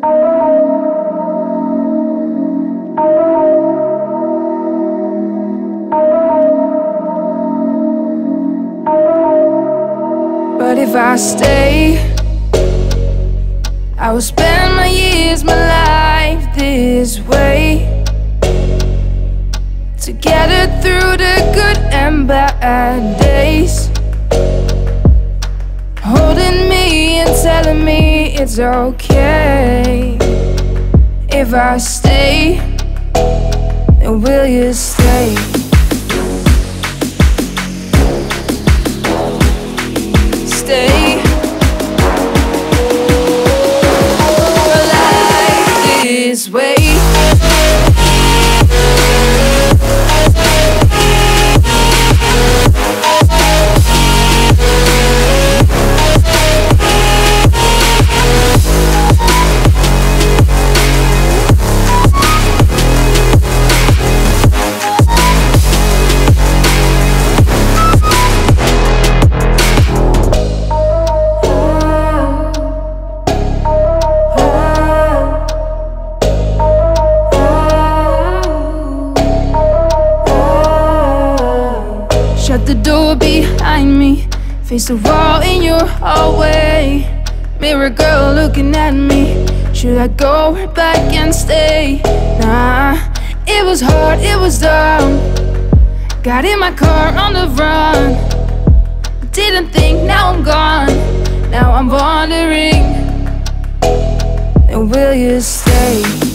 But if I stay, I will spend my years, my life this way, together through the good and bad days, holding me and telling me it's okay. If I stay, then will you stay? Stay. Well, I like this way. Shut the door behind me, face the wall in your hallway, mirror girl looking at me. Should I go right back and stay? Nah, it was hard, it was dumb. Got in my car on the run, didn't think, now I'm gone. Now I'm wandering, and will you stay?